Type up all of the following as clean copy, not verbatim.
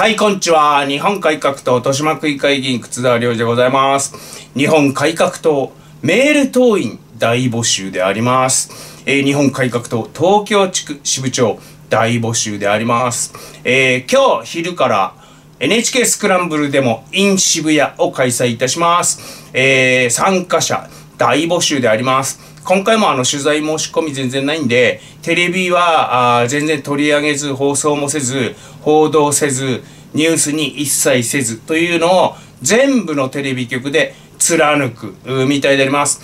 はい、こんにちは。日本改革党豊島区議会議員、忽田亮司でございます。日本改革党メール党員大募集であります。日本改革党東京地区支部長大募集であります。今日昼からNHK スクランブルでも in 渋谷を開催いたします。参加者大募集であります。今回も取材申し込み全然ないんで、テレビは全然取り上げず、放送もせず、報道せず、ニュースに一切せずというのを全部のテレビ局で貫くみたいであります。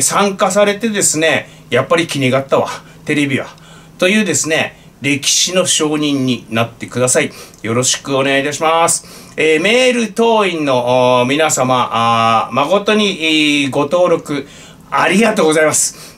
参加されてですね、やっぱり気にがったわ、テレビは。というですね、歴史の証人になってください。よろしくお願いいたします。メール党員の皆様、誠にご登録ありがとうございます。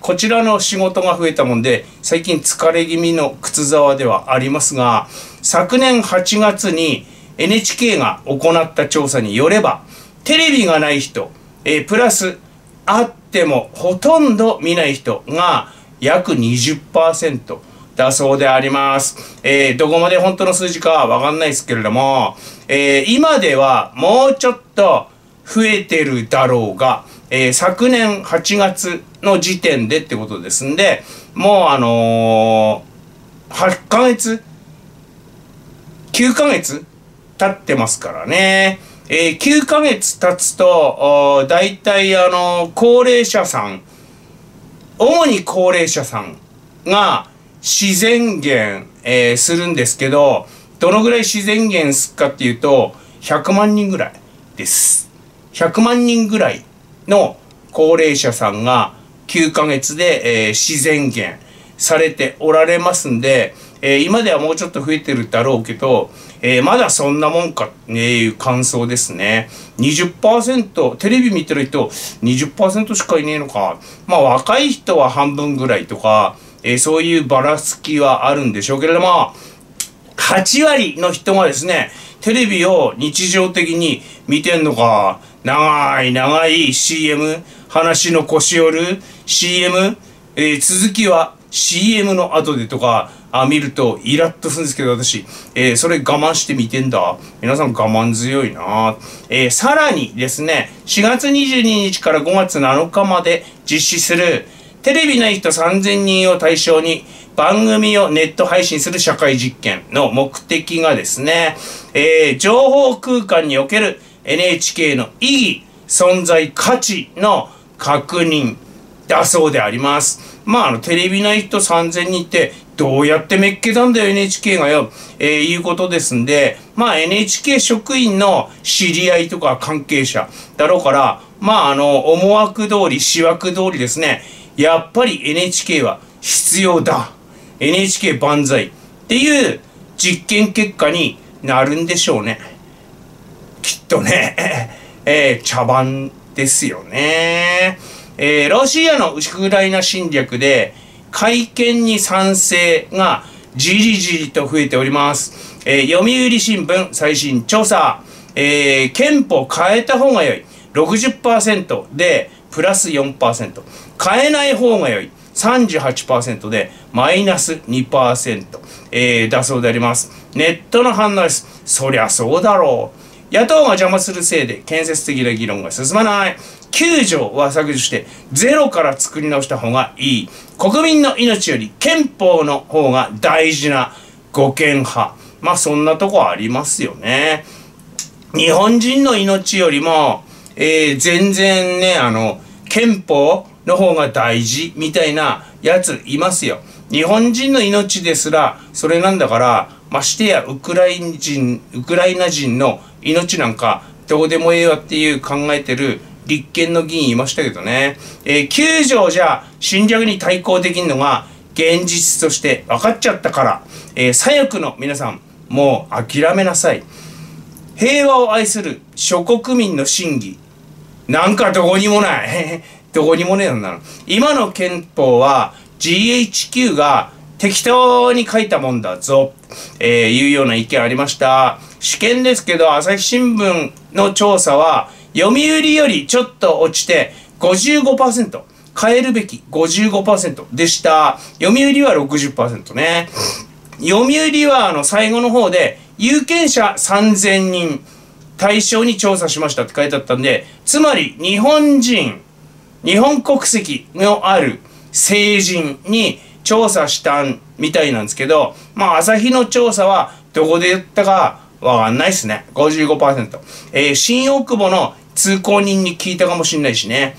こちらの仕事が増えたもんで、最近疲れ気味の靴沢ではありますが、昨年8月に NHK が行った調査によれば、テレビがない人、プラスあってもほとんど見ない人が約 20%。だそうであります。どこまで本当の数字かわかんないですけれども、今ではもうちょっと増えてるだろうが、昨年8月の時点でってことですんで、もう8ヶ月 ?9 ヶ月経ってますからね。9ヶ月経つと、だいたい高齢者さん、主に高齢者さんが、自然減、するんですけど、どのぐらい自然減すっかっていうと、100万人ぐらいです。100万人ぐらいの高齢者さんが9ヶ月で、自然減されておられますんで、今ではもうちょっと増えてるだろうけど、まだそんなもんかっていう感想ですね。20%、テレビ見てる人 20% しかいねえのか。まあ若い人は半分ぐらいとか、そういうばらつきはあるんでしょうけれども、8割の人がですね、テレビを日常的に見てんのか、長い CM、話の腰折る CM、続きは CM の後でとか、見るとイラッとするんですけど、私、それ我慢して見てんだ。皆さん我慢強いな。さらにですね、4月22日から5月7日まで実施する、テレビない人3000人を対象に番組をネット配信する社会実験の目的がですね、情報空間における NHK の意義、存在価値の確認だそうであります。まあ、テレビない人3000人ってどうやってめっけたんだよ NHK がよ、いうことですんで、まあ NHK 職員の知り合いとか関係者だろうから、まあ思惑通り、思惑通りですね、やっぱり NHK は必要だ。NHK 万歳っていう実験結果になるんでしょうね。きっとね。茶番ですよね。ロシアのウクライナ侵略で、改憲に賛成がじりじりと増えております。読売新聞最新調査。憲法変えた方が良い。60% で、プラス 4%。変えない方が良い。38% で、マイナス 2%。だそうであります。ネットの反応です。そりゃそうだろう。野党が邪魔するせいで、建設的な議論が進まない。9条は削除して、ゼロから作り直した方がいい。国民の命より憲法の方が大事な護憲派。まあ、そんなとこありますよね。日本人の命よりも、全然ね、憲法の方が大事みたいなやついますよ。日本人の命ですら、それなんだから、ましてやウクライナ人の命なんかどうでもええわっていう考えてる立憲の議員いましたけどね。9条じゃ侵略に対抗できんのが現実として分かっちゃったから、左翼の皆さん、もう諦めなさい。平和を愛する諸国民の審議。なんかどこにもない。どこにもねえんだな。今の憲法は GHQ が適当に書いたもんだぞ。いうような意見ありました。試験ですけど、朝日新聞の調査は、読売よりちょっと落ちて 55%。変えるべき 55% でした。読売は 60% ね。読売は最後の方で、有権者3000人対象に調査しましたって書いてあったんで、つまり日本人、日本国籍のある成人に調査したみたいなんですけど、まあ、朝日の調査はどこでやったかわかんないですね。55%。新大久保の通行人に聞いたかもしれないしね。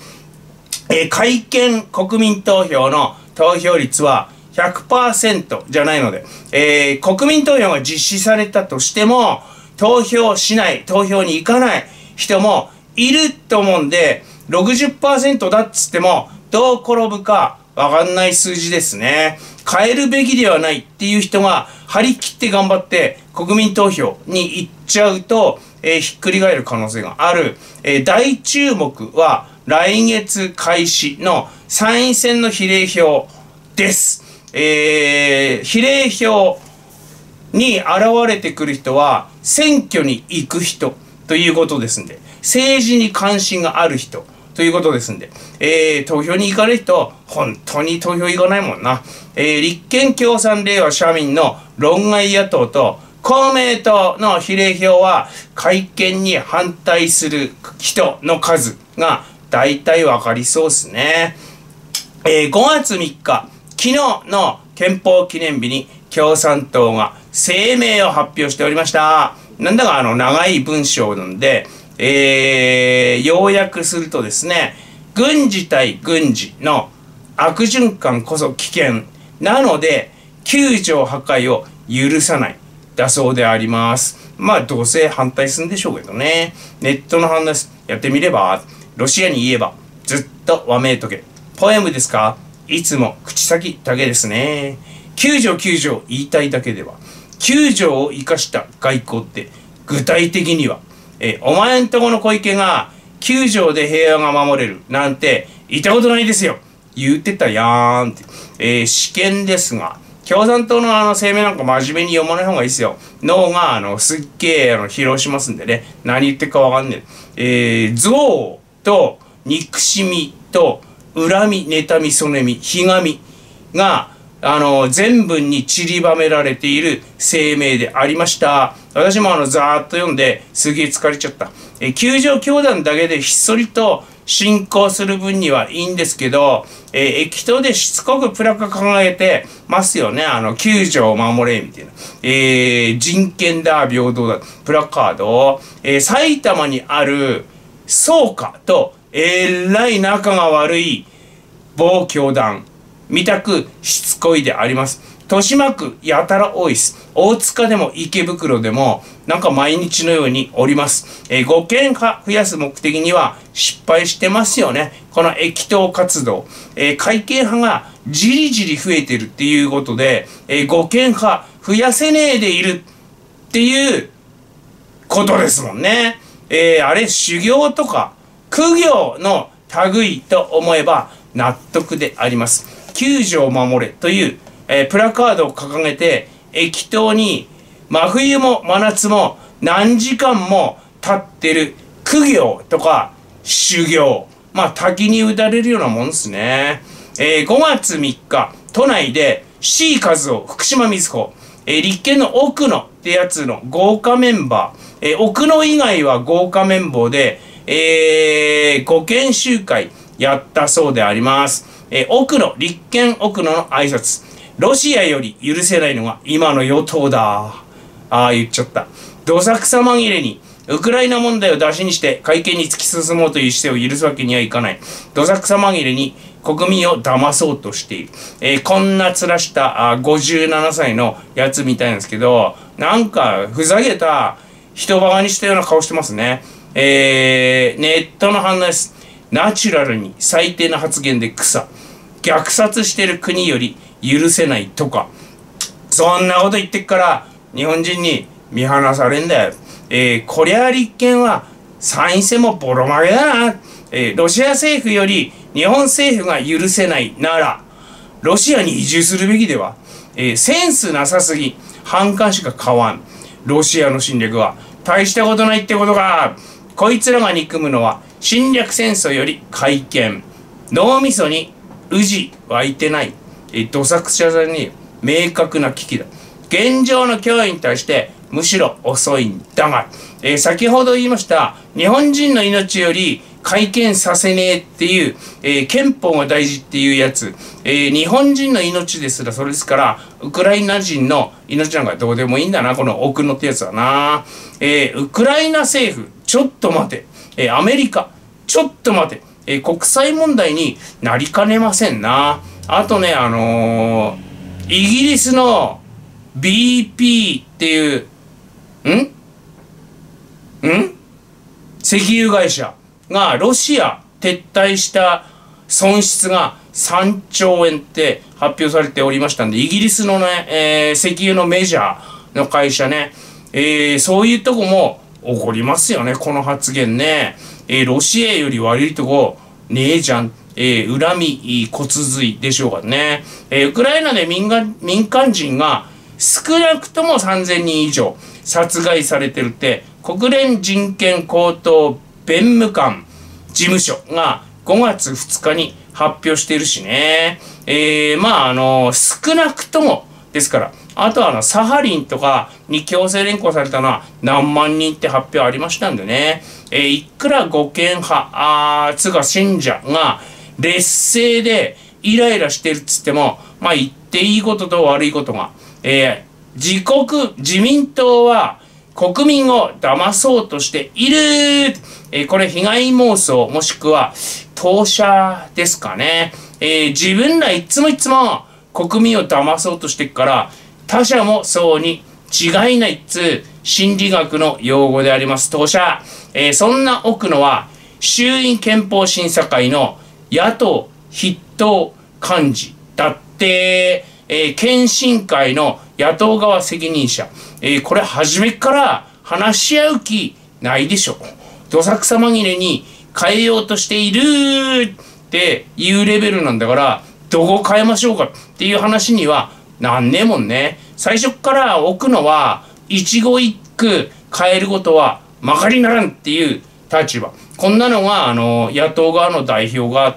改憲国民投票の投票率は 100% じゃないので、国民投票が実施されたとしても、投票しない、投票に行かない人もいると思うんで、60% だっつっても、どう転ぶかわかんない数字ですね。変えるべきではないっていう人が張り切って頑張って国民投票に行っちゃうと、ひっくり返る可能性がある。大注目は来月開始の参院選の比例票です。比例票に現れてくる人は選挙に行く人ということですんで、政治に関心がある人ということですんで、投票に行かれる人、本当に投票行かないもんな。立憲共産令和社民の論外野党と公明党の比例票は改憲に反対する人の数が大体わかりそうですね。5月3日、昨日の憲法記念日に共産党が声明を発表しておりました。なんだか長い文章なんで、要約するとですね、軍事対軍事の悪循環こそ危険なので、9条破壊を許さないだそうであります。まあ、どうせ反対するんでしょうけどね。ネットの反応です。やってみれば、ロシアに言えば、ずっとわめいとけ。ポエムですか？いつも口先だけですね。9条9条言いたいだけでは、9条を生かした外交って、具体的には、お前んとこの小池が9条で平和が守れるなんて言ったことないですよ言うてたやーんって。試験ですが、共産党の声明なんか真面目に読まない方がいいですよ。脳がすっげえ疲労しますんでね。何言ってるかわかんねえ。憎悪と憎しみと恨み、妬み、そねみ、ひがみが、全文に散りばめられている声明でありました。私もざーっと読んで、すげえ疲れちゃった。9条教団だけでひっそりと進行する分にはいいんですけど、駅頭でしつこくプラカ掲げてますよね。9条を守れ、みたいな。人権だ、平等だ、プラカードを。埼玉にある草加と、らい仲が悪い某教団。見たくしつこいであります。豊島区やたら多いです。大塚でも池袋でもなんか毎日のようにおります。5件か増やす目的には失敗してますよね。この駅頭活動。改憲派がじりじり増えてるっていうことで、5件派増やせねえでいるっていうことですもんね。あれ修行とか苦行の類いと思えば納得であります。9条を守れという、プラカードを掲げて駅頭に真冬も真夏も何時間も経ってる苦行とか修行、まあ滝に打たれるようなもんですね。5月3日都内で C 和夫福島みずほ、立憲の奥野ってやつの豪華メンバー、奥野以外は豪華綿棒で、5県集会やったそうであります。奥野、立憲奥野の挨拶。ロシアより許せないのが今の与党だ。ああ、言っちゃった。どさくさ紛れに、ウクライナ問題を出しにして会見に突き進もうという姿勢を許すわけにはいかない。どさくさ紛れに国民を騙そうとしている。こんな面した57歳のやつみたいなんですけど、なんかふざけた人馬鹿にしたような顔してますね。ネットの反応です。ナチュラルに最低な発言で草。虐殺してる国より許せないとか。そんなこと言ってっから、日本人に見放されんだよ。こりゃ立憲は参院選もボロ負けだな。ロシア政府より日本政府が許せないなら、ロシアに移住するべきでは。センスなさすぎ。反感しか買わん。ロシアの侵略は大したことないってことか。こいつらが憎むのは、侵略戦争より改憲。脳みそに、うじ湧いてない。どさくしゃさに明確な危機だ。現状の脅威に対してむしろ遅いんだが、先ほど言いました日本人の命より改憲させねえっていう、憲法が大事っていうやつ、日本人の命ですらそれですからウクライナ人の命なんかどうでもいいんだな、この奥野ってやつはな、ウクライナ政府ちょっと待て、アメリカちょっと待て、国際問題になりかねませんな。あとね、イギリスの BP っていう、石油会社がロシア撤退した損失が3兆円って発表されておりましたんで、イギリスのね、石油のメジャーの会社ね、そういうとこも起こりますよね、この発言ね。ロシアより悪いとこねえじゃん。恨み、骨髄でしょうかね。ウクライナで民間人が少なくとも3000人以上殺害されてるって、国連人権高等弁務官事務所が5月2日に発表してるしね。まあ、少なくともですから、あとはサハリンとかに強制連行されたのは何万人って発表ありましたんでね。いくら護憲派、つが信者が劣勢でイライラしてるっつっても、まあ言っていいことと悪いことが、自民党は国民を騙そうとしている、これ被害妄想もしくは投射ですかね。自分らいつも国民を騙そうとしてっから、他者もそうに違いないっつう心理学の用語であります。投射。そんな奥野は、衆院憲法審査会の野党筆頭幹事だって、憲審会の野党側責任者。これ初めから話し合う気ないでしょ。どさくさ紛れに変えようとしているっていうレベルなんだから、どこ変えましょうかっていう話にはなんねえもんね。最初から奥野は一語一句変えることはまかりならんっていう立場。こんなのが野党側の代表が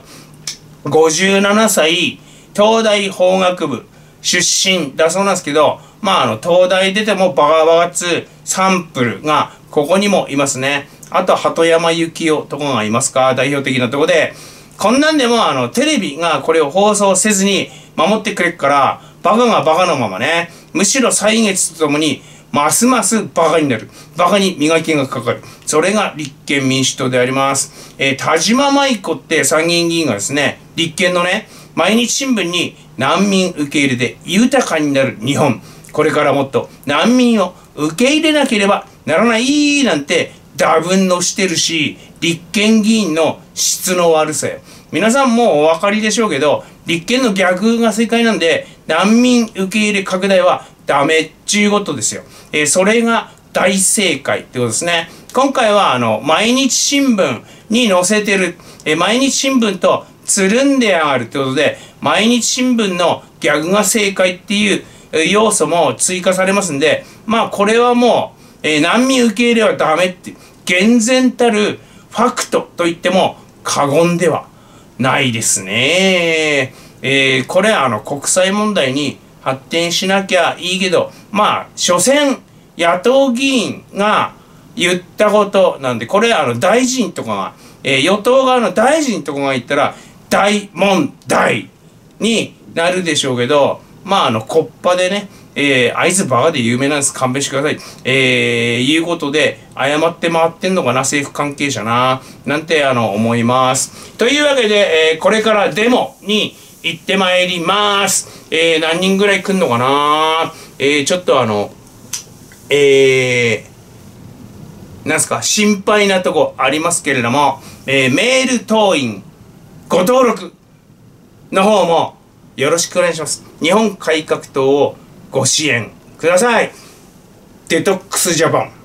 57歳東大法学部出身だそうなんですけど、まあ東大出てもバカバカつサンプルがここにもいますね。あと鳩山幸夫とかがいますか、代表的なとこで。こんなんでもテレビがこれを放送せずに守ってくれるから、バカがバカのままね。むしろ歳月とともに、ますますバカになる。バカに磨きがかかる。それが立憲民主党であります。田島舞子って参議院議員がですね、立憲のね、毎日新聞に難民受け入れで豊かになる日本。これからもっと難民を受け入れなければならないなんて、打分のしてるし、立憲議員の質の悪さよ。皆さんもうお分かりでしょうけど、立憲の逆が正解なんで、難民受け入れ拡大はダメっちゅうことですよ。それが大正解ってことですね。今回は毎日新聞に載せてる、毎日新聞とつるんでやがるってことで、毎日新聞の逆が正解っていう要素も追加されますんで、まあこれはもう、難民受け入れはダメって、厳然たるファクトと言っても過言ではないですね。これは国際問題に発展しなきゃいいけど、まあ、所詮野党議員が言ったことなんで、これは大臣とかが、与党側の大臣とかが言ったら大問題になるでしょうけど、まあ、コッパでね、会津バカで有名なんです。勘弁してください。いうことで、謝って回ってんのかな、政府関係者な。なんて、思います。というわけで、これからデモに行ってまいります。何人ぐらい来んのかな。ちょっとなんすか、心配なとこありますけれども、メール党員ご登録の方もよろしくお願いします。日本改革党をご支援ください。デトックスジャパン。